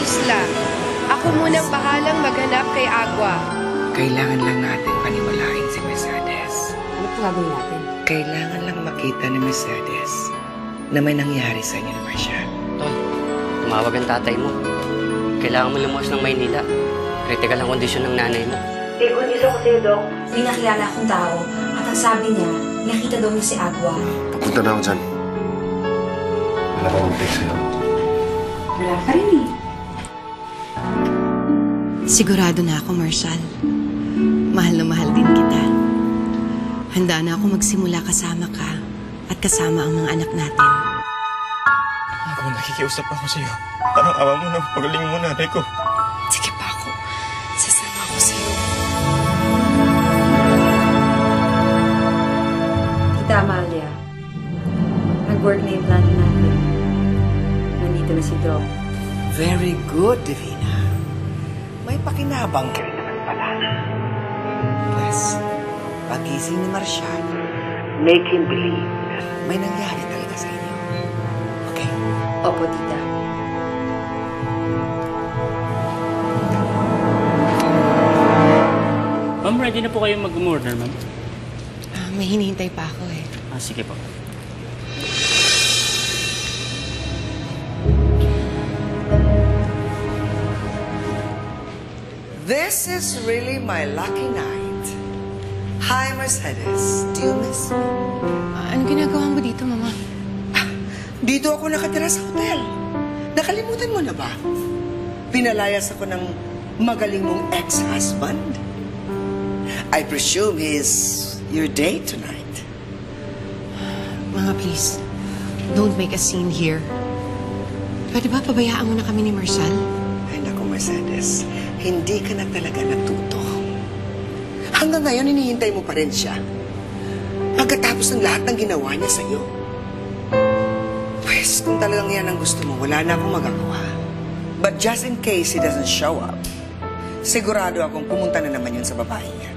isla. Ako munang bahalang maghanap kay Agua. Kailangan lang natin paniwalain si Mercedes. Ano't gagawin natin? Kailangan lang makita ni Mercedes na may nangyari sa inyo ni Marcial. Tol, tumawag ang tatay mo. Kailangan mo lumuwas ng Maynila. Kritikal ang kondisyon ng nanay mo. Igundiso ko sa'yo, Dok. May nakilala akong tao at ang sabi niya, nakita daw niya si Agua. Pagpunta na ako dyan. Wala ka mag-take sa'yo. Wala ka rin eh. Sigurado na ako, Marcial. Mahal na mahal din kita. Handa na ako magsimula kasama ka at kasama ang mga anak natin. Ako, nakikiusap ako sa'yo. Parang awa mo na, pagaling mo nanay ko. Sige pa ako. Sasama ako sa'yo. Tita Amalia, nag-work na yung plano natin. Nandito na si Dom. Very good, Divina. May pakinabang ka rin naman pala. Pwes, pagising ni Marcial. Make him believe. May nangyari talaga sa inyo. Okay? Opo, tita. Ma'am, ready na po kayo mag-order, ma'am? May hinihintay pa ako eh. Sige po. This is really my lucky night. Hi, Mercedes. Do you miss me? Ano ginagawa mo dito, Mama? Dito ako nakatira sa hotel. Nakalimutan mo na ba? Pinalayas ako ng magaling mong ex-husband. I presume he's your date tonight. Mama, please. Don't make a scene here. Pwede ba pabayaan mo na kami ni Marcial? Ay, naku, Mercedes. Hindi ka na talaga natuto. Hanggang ngayon, hinihintay mo pa rin siya. Pagkatapos ng lahat ng ginawa niya sa'yo. Pwes, kung talagang yan ang gusto mo, wala na akong magagawa. But just in case he doesn't show up, sigurado akong pumunta na naman yun sa babae niya.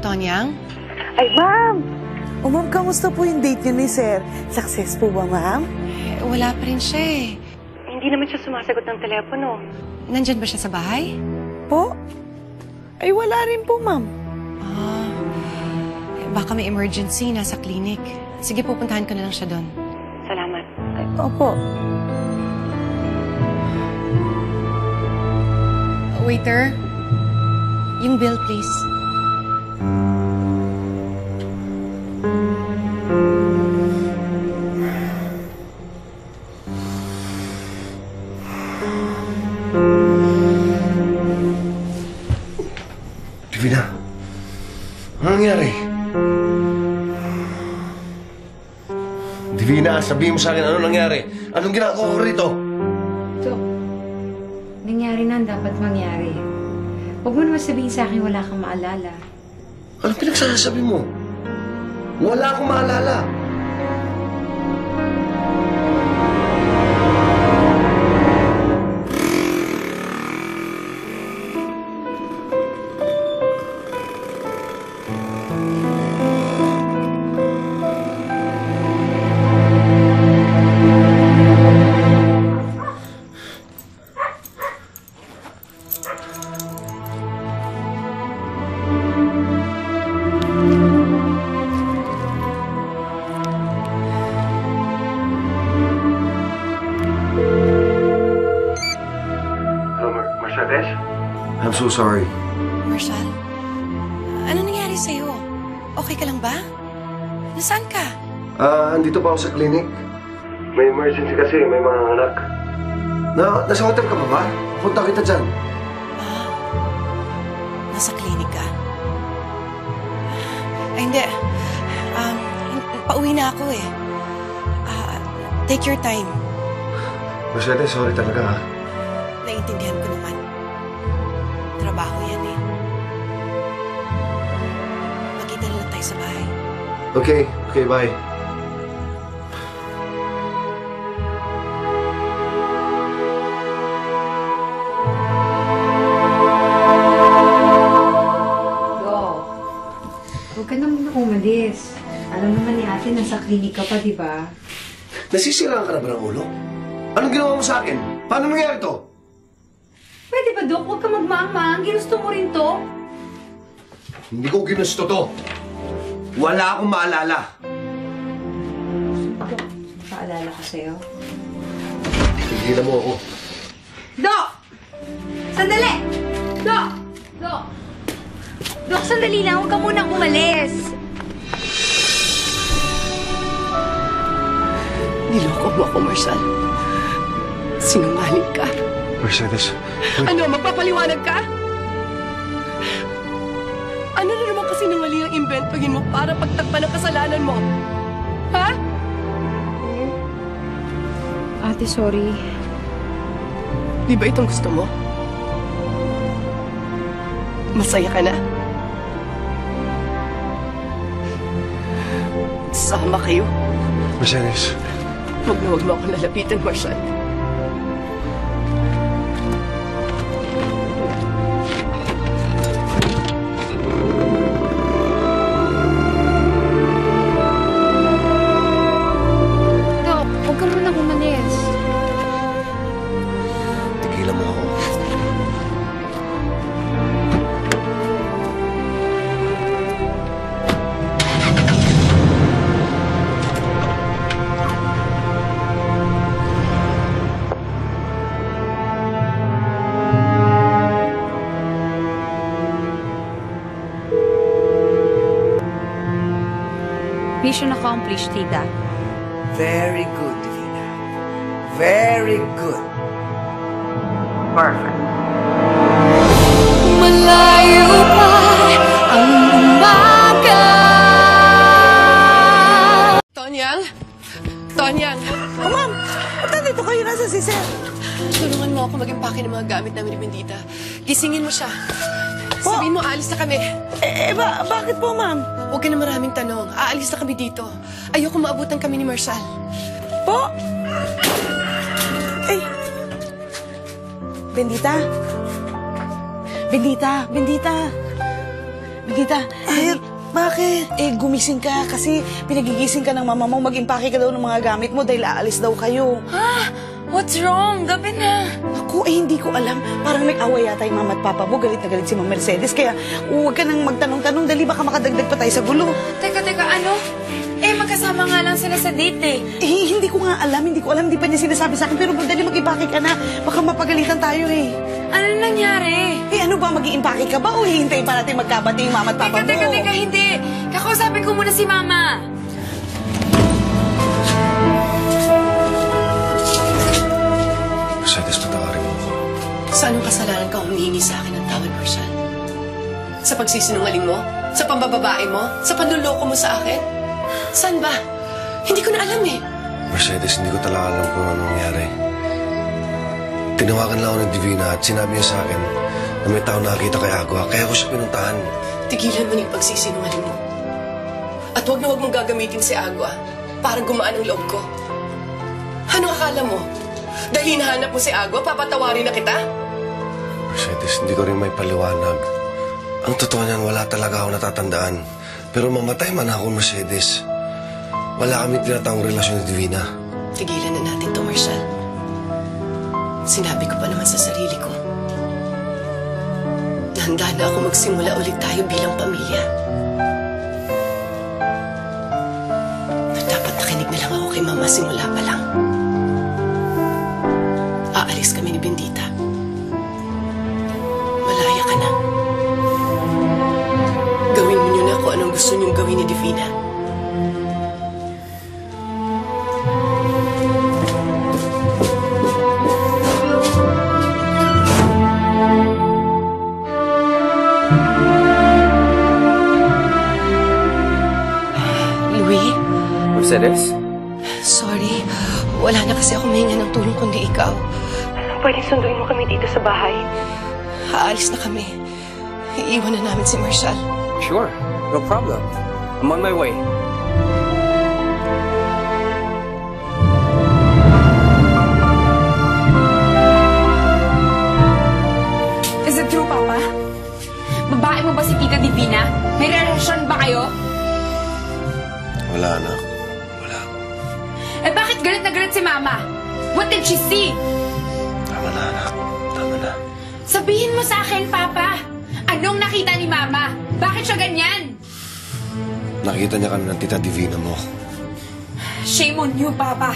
Tonyang? Ay, ma'am! O ma'am, kamusta po yung date niyo ni Sir? Successful ba, ma'am? Wala pa rin siya eh. Hindi naman siya sumasagot ng telepono. Nandyan ba siya sa bahay? Po? Ay, wala rin po, ma'am. Baka may emergency, nasa clinic. Sige, pupuntahan ko na lang siya doon. Salamat. Ay, opo. Waiter, yung bill, please. Divina, anong nangyari? Divina, sabihin mo sa akin anong nangyari. Anong ginagawa ko rito? Ito, nangyari na ang dapat mangyari. Huwag mo naman sabihin sa akin wala kang maalala. Anong pinagsasabi mo? Wala akong maalala. I'm so sorry. Marcial, ano nangyari sa'yo? Okay ka lang ba? Nasaan ka? Andito pa ako sa clinic. May emergency kasi, may mga anak. Nasa hotel ka ba? Punta kita dyan. Nasa clinic ka? Ay, hindi. Pauwi na ako eh. Take your time. Mercedes, sorry talaga ha. Naiintindihan ko naman. Trabaho yan eh. Magkita na lang tayo sa bahay. Okay, okay, bye. Huwag ka naman umalis. Alam naman ni ate, nasa klinika pa, di ba? Nasisiraan ka na ba ng ulo? Anong ginawa mo sa akin? Paano nangyari to? Pwede ba, Dok? Huwag ka magmaang-maang. Ginusto mo rin to? Hindi ko ginusto to. Wala akong maalala. Dok, paalala ko sa'yo. Tigilan mo ako. Dok! Sandali! Dok! Dok! Dok, sandali lang. Huwag ka munang umalis. Niloko mo ako, Marcial. Sinungaling ka. Mercedes... Ano? Magpapaliwanag ka? Ano na naman kasi nangaling ang inventogin mo para pagtakpan ang kasalanan mo? Ha? Ate, sorry. Di ba itong gusto mo? Masaya ka na? Sama kayo. Mercedes. Huwag mo akong lalapitan, Marcial. Dok, huwag ka muna kumanis. Tigilan mo ako. Mission accomplished, Tita. Very good, Divina. Very good. Perfect. Malayo pa ang umaga. Tonyang? Tonyang? Oh, Ma'am! Ba't dito kayo nasa si Sir? Tulungan mo ako mag-impake ng mga gamit namin ni Bendita. Gisingin mo siya. Po? Sabihin mo, aalis na kami. Bakit po, Ma'am? Huwag ka na maraming tanong. Aalis na kami dito. Ayoko maabutan kami ni Marcial. Po? Ay! Bendita? Bendita! Bendita! Bendita! Ay, bakit? Gumising ka kasi pinagigising ka ng mama mo. Mag-impake ka daw ng mga gamit mo dahil aalis daw kayo. Ha? What's wrong? Gabi na. Ako, hindi ko alam. Parang may away yata yung mama at papa mo. Galit na galit si Ma'am Mercedes. Kaya huwag ka nang magtanong-tanong. Dali, baka makadagdag pa tayo sa gulo. Teka, ano? Magkasama nga lang sila sa date eh. Hindi ko nga alam. Hindi pa niya sinasabi sa akin. Pero dali, mag-impake ka na. Baka mapagalitan tayo eh. Ano nangyari? Ano ba? Mag-iimpake ka ba? O hihintay pa natin magkabati yung mama at papa mo? Teka, hindi. Kakausapin ko muna si mama. Mercedes, patawarin mo ako. Sa anong kasalanan ka humihingi sa akin ng tawad, Marcial? Sa pagsisinungaling mo? Sa pambababae mo? Sa panluloko mo sa akin? Saan ba? Hindi ko na alam eh. Mercedes, hindi ko talaga alam kung anong nangyari. Tinawagan lang ako ng Divina at sinabi niya sa akin na may tao nakakita kay Agua, kaya ako siya pinuntahan. Tigilan mo na yung pagsisinungaling mo. At huwag na huwag mong gagamitin si Agua para gumaan ang loob ko. Ano akala mo? Dahil hinahanap mo si Agua, papatawarin na kita? Mercedes, hindi ko rin may paliwanag. Ang totoo niyan, wala talaga ako natatandaan. Pero mamatay man ako, Mercedes. Wala kami tinatawang relasyon ni Divina. Tigilan na natin to, Marcial. Sinabi ko pa naman sa sarili ko. Handa na ako magsimula ulit tayo bilang pamilya. Dapat nakinig na lang ako kay Mama simula pa lang. Aalis kami ni Bendita. Malaya gusto niyong gawin ni Divina. Iwi? Mercedes? Sorry. Wala na kasi akong mahinga ng tulong kundi ikaw. Pwede sunduin mo kami dito sa bahay. Aalis na kami. Iiwan na namin si Marcial. Sure. No problem. I'm on my way. Is it true, Papa? Babae mo ba si Tita Divina? May relasyon ba kayo? Wala, anak. Wala. Eh bakit galit na galit si Mama? What did she see? Tama na, anak. Tama na. Sabihin mo sa akin, Papa. Anong nakita ni Mama? Bakit siya ganyan? Nakita niya kami ng Tita Divina mo. Shame on you, Papa.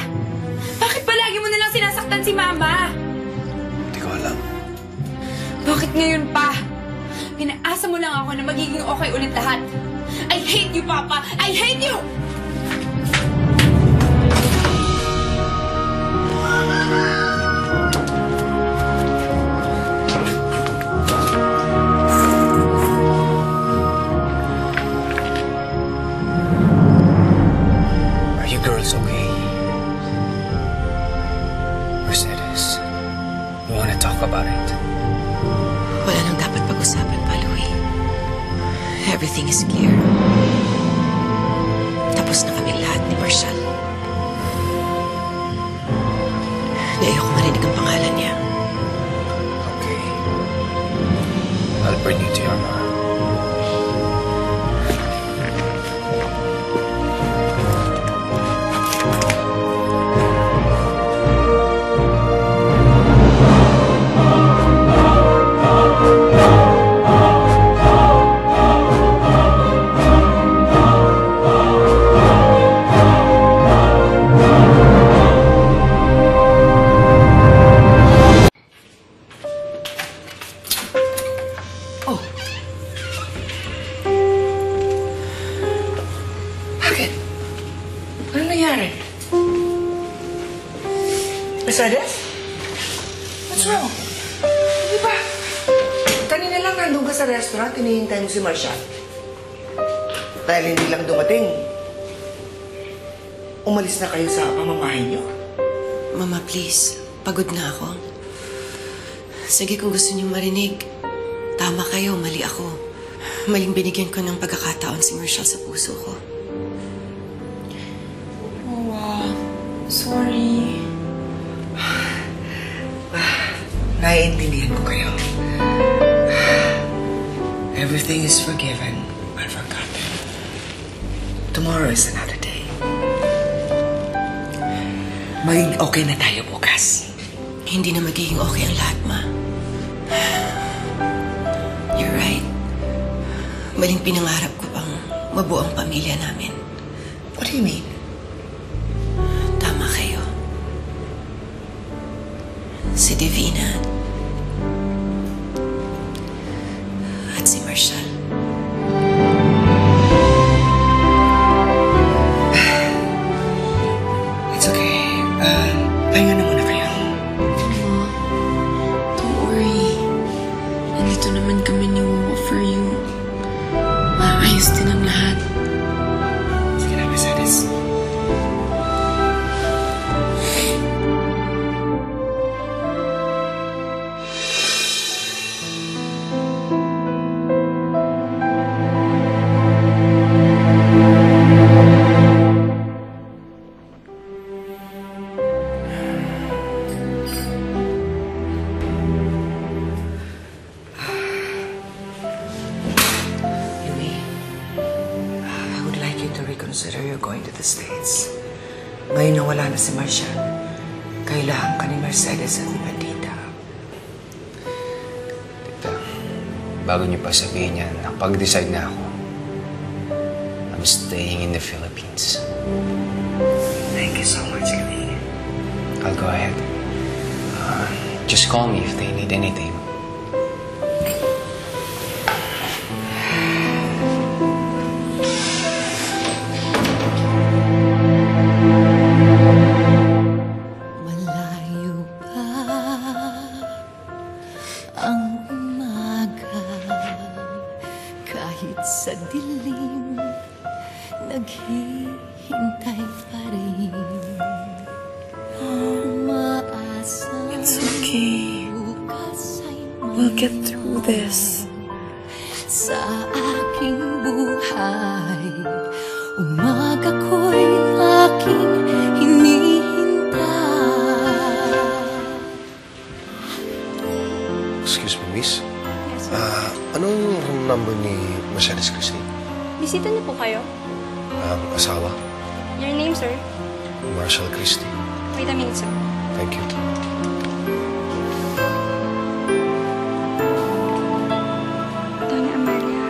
Bakit palagi mo nalang sinasaktan si Mama? Hindi ko alam. Bakit ngayon pa? Pinaasa mo lang ako na magiging okay ulit lahat. I hate you, Papa. I hate you! Wala nang dapat pag-usapan pa, Louie. Everything is clear. Tapos na kaming lahat ni Marcial. Ayoko marinig ang pangalan niya. Okay. I'll bring you to your mom. Mercedes? What's wrong? Di ba? Kanina lang nandun ka sa restaurant, hinihintay mo si Marcial. Dahil hindi lang dumating, umalis na kayo sa pamamahay niyo. Mama, please. Pagod na ako. Sige, kung gusto niyong marinig, tama kayo, mali ako. Maling binigyan ko ng pagkakataon si Marcial sa puso ko. Oh, sorry. Naiintindihan ko kayo. Everything is forgiven and forgotten. Tomorrow is another day. Maging okay na tayo bukas. Hindi na magiging okay ang lahat, Ma. You're right. Maling pinangarap ko pang mabuo ang pamilya namin. What do you mean? Tama kayo. Si Divina at si Marcial. It's okay. Pahinga na muna kayo. Ma, don't worry. Nandito naman kami ni Mama for you. Maayos din ang lahat. Sige na, Mercedes. States. Ngayon na wala na si Marcial, kailangan ka ni Mercedes at ni Bendita. Tita, bago niyo pa sabihin yan, nakapag-decide na ako. I'm staying in the Philippines. Thank you so much, Amy. I'll go ahead. Just call me if they need anything. this. Sa aking buhay, umaga ko'y aking hinihintay. Excuse me, miss. Yes, sir. Anong room number ni Mercedes Christine? Bisita niyo po kayo. Asawa? Your name, sir? Marcial Christie. Wait a minute, sir. Thank you. Doña Amalia,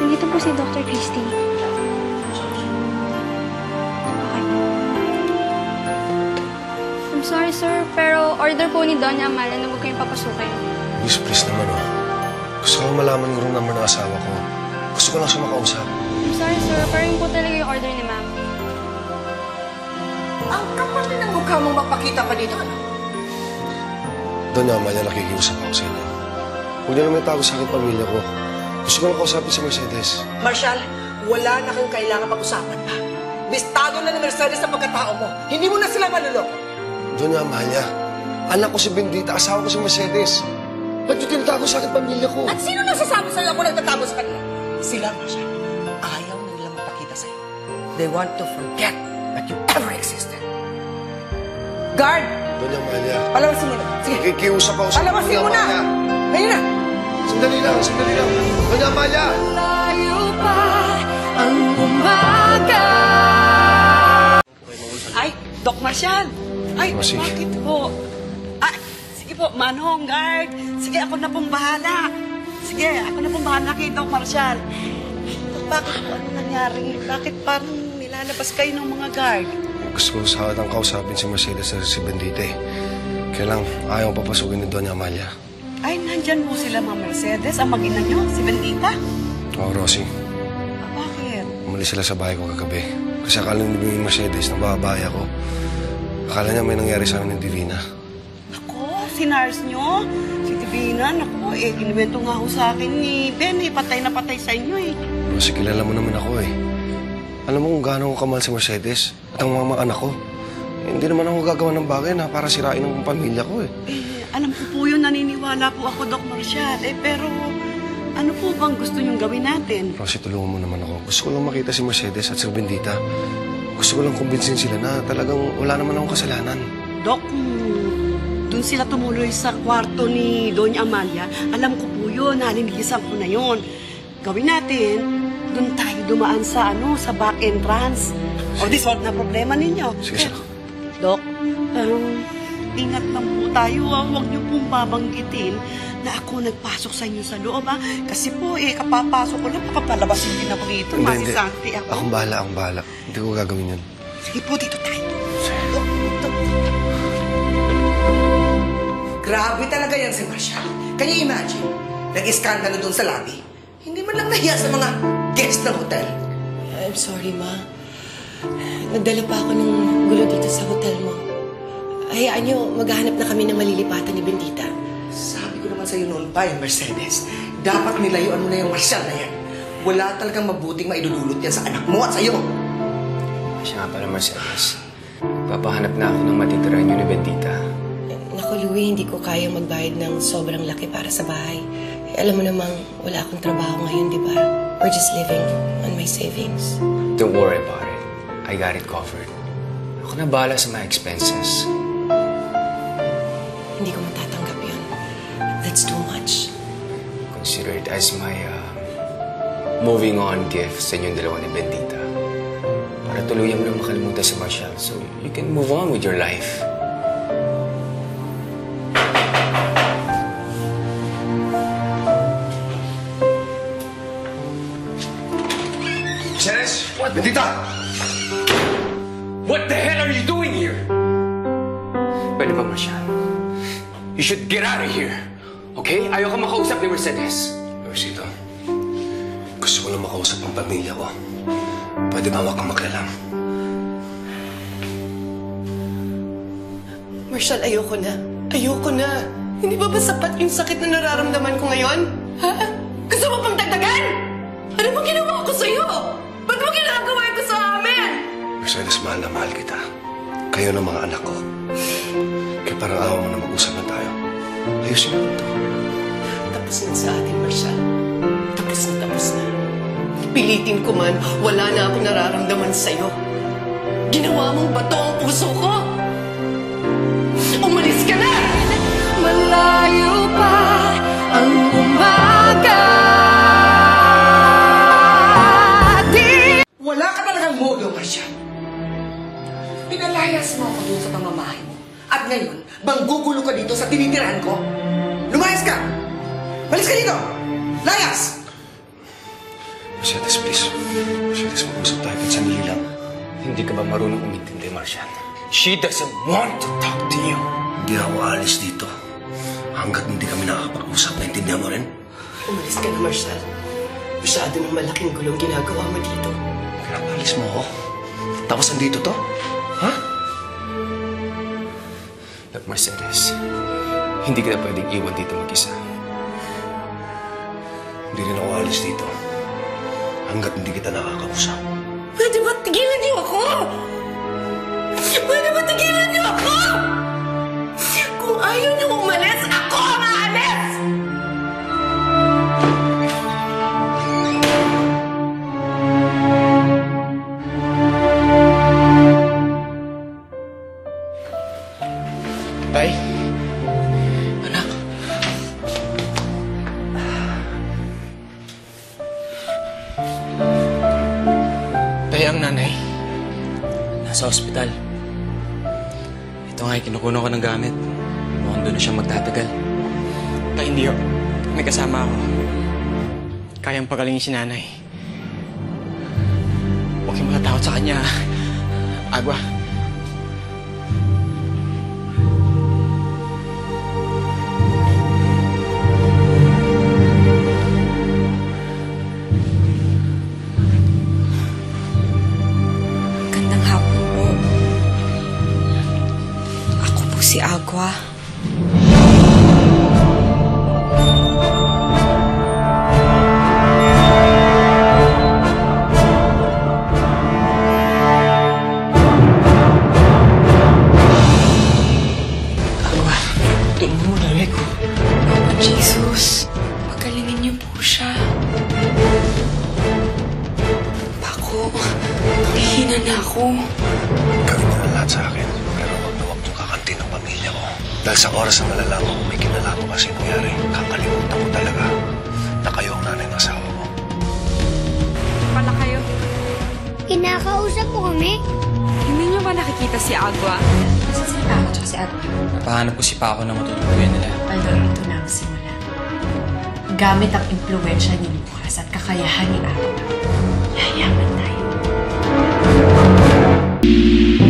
nandito po si Dr. Christie. Okay. I'm sorry, sir, pero order po ni Doña Amalia na huwag kayong papasukin. Please, please naman, oh. Gusto ko malaman yung room number ng asawa ko. Gusto ko lang siya makausap. I'm sorry, sir, pero yun po talaga yung order ni ma'am. Ang kapal na ng mukha mong magpakita pa dito, ano? Doña Maya, nakikiusap ako sa inyo. Huwag niyo naman itago sa akin pamilya ko. Gusto ko lang kausapin si Mercedes. Marcial, wala na kang kailangan pag-usapan pa. Bistado na ni Mercedes ang pagkatao mo. Hindi mo na sila maluloko. Doña Maya, anak ko si Bendita, asawa ko si Mercedes. Ba't niyo tinatago sa akin pamilya ko? At sino nasasabi sa'yo ako nagtatago sa kanila? Sila, Marcial. Ayaw nilang mapakita sa'yo. They want to forget that you ever existed. Guard! Doña Maya. Palawasin mo na. Sige. Kikiusap ako sa Doña Maya. Ngayon na! Sandali lang, sandali lang. Doña Maya! Layo pa ang umaga. Ay, Doc Marcial! Ay, bakit po? Ay, sige po, Manong, guard. Sige, ako na pong bahala. Sige, ako na pong bahala kay Doc Marcial. Bakit po? Ano nangyari? Bakit parang nilalabas kayo ng mga guard? Gusto ko sa atang kausapin si Mercedes at si Bendita. Kaya lang ayaw papasukin ni Doña Amalia. Ay, nandyan po sila, Ma'am Mercedes. Ang mag-ina niyo, si Bendita. Oo, Rosie. Bakit? Umalis sila sa bahay ko kagabi. Kasi akala nyo ni Mercedes, nababaya ko. Akala niya may nangyari sa amin ng Divina. Ako, sinars niyo? Si Divina, naku, eh, ginuwento nga ako sa akin ni Ben, eh, patay na patay sa inyo, eh. Rosie, kilala mo naman ako, eh. Alam mo kung gaano ko kamahal si Mercedes at ang mga anak ko. Eh, hindi naman ako gagawa ng bagay na para sirain ang pamilya ko eh. Eh, alam ko po yun, naniniwala po ako, Doc Marcial. Eh, pero ano po bang gusto niyong gawin natin? Rosie, tulungan mo naman ako. Gusto ko lang makita si Mercedes at si Bendita. Gusto ko lang kumbinsin sila na talagang wala naman akong kasalanan. Doc, doon sila tumuloy sa kwarto ni Doña Amalia. Alam ko po yun, nalilisan ko na yun. Gawin natin. Doon tayo dumaan sa ano, sa back entrance. O, di solve na problema ninyo. Sige, sir. Dok, ingat lang po tayo. Huwag niyo pong babanggitin na ako nagpasok sa inyo sa loob, ha? Kasi po, eh, kapapasok ko lang, papapalabasin din ako dito. Masisanti ako. Akong bahala, akong bahala. Hindi ko gagawin yun. Sige po, dito tayo. Dok, dok. Grabe talaga yan si Marcial. Can you imagine? Nag-iskandalo doon sa lobby. Hindi man lang nahiya sa mga guest ng hotel. I'm sorry, Ma. Nagdala pa ako ng gulo dito sa hotel mo. Hayaan niyo, maghahanap na kami ng malilipatan ni Bendita. Sabi ko naman sa'yo noon pa, yung Mercedes. Dapat nilayuan mo na yung Marcial na yan. Wala talagang mabuting maidudulot yan sa anak mo at sa'yo. Siya nga pala, Mercedes. Papahanap na ako ng matitirahan niyo ni Bendita. Naku, Louie, hindi ko kaya magbayad ng sobrang laki para sa bahay. Alam mo namang wala akong trabaho ngayon, di ba? We're just living on my savings. Don't worry about it. I got it covered. Ako na bahala sa mga expenses. Hindi ko matatanggap yun. That's too much. Consider it as my moving on gift sa inyong dalawa ni Bendita. Para tuluyan mo lang makalimutan si Marcial so you can move on with your life. Bendita! What the hell are you doing here? Pwede ba, Marcial? You should get out of here. Okay? Ayaw ka makausap ni Mercedes. Mercedes, gusto ko lang makausap ang pamilya ko. Pwede ba huwag kang makialam? Marcial, ayoko na. Ayoko na. Hindi ba sapat yung sakit na nararamdaman ko ngayon? Ha? Gusto mo pang dagdagan? Ano bang ginawa ko sa'yo? Ba't mo ginagawa ito sa amin? Mercedes, mahal na mahal kita. Kayo ng mga anak ko. Kaya parang awa mo na mag-usap na tayo. Ayusin mo ito. Tapos tapos na sa atin, Marcial. Tapos na, tapos na. Pilitin ko man, wala na akong nararamdaman sa'yo. Ginawa mong bato ang puso ko! Umalis ka na! Malayo pa ang umaga. Wala ka talagang modo, Marcial. Pinalayas mo ako dun sa pamamahay mo. At ngayon, banggugulo ka dito sa tinitirahan ko. Lumayas ka! Malis ka dito! Layas! Mercedes, please. Mercedes, mag-usap tayo kahit sandali lang. Hindi ka ba marunong umintindi, Marcial? She doesn't want to talk to you. Hindi ako aalis dito. Hanggat hindi kami nakakapag-usap, naintindihan mo rin? Umalis ka na, Marcial. Masyado ng malaking gulong ginagawa mo dito. Pinapaalis mo ako? Tapos andito to? Ha? Look, Mercedes, hindi ka na pwedeng iwan dito mag-isa. Hindi rin ako alis dito hanggat hindi kita nakakausap. Pwede ba tigilan niyo ako? Pwede ba tigilan niyo ako? Kung ayaw niyo umalis, ako ang aalis! Sa ospital. Ito nga, kinukuno ko ng gamit. Mukhang doon na siyang magtatagal. Tay, hindi ako. May kasama ako. Kayang pagalingin si nanay. Huwag kayong matatakot sa kanya. Agwa. Si Agua. Agua, tingnan mo na rin ko. Oh, Jesus. Pagalingin niyo po siya. Paco, hihina na ako. Gawin mo na lahat sa akin. Dahil sa oras na malalaman kung may kinalaman kasi nangyari, kakalimutan ko talaga na kayo ang nanay ng asawa mo. Pala kayo? Kinakausap mo kami? Hindi niyo ba nakikita si Agua? Kasi si Paco at si Agua. Napahanap ko si Paco na matutuluyan nila. Although ito na ang simula. Gamit ang impluwensya ni Lucas at kakayahan ni Agua. Yayaman tayo.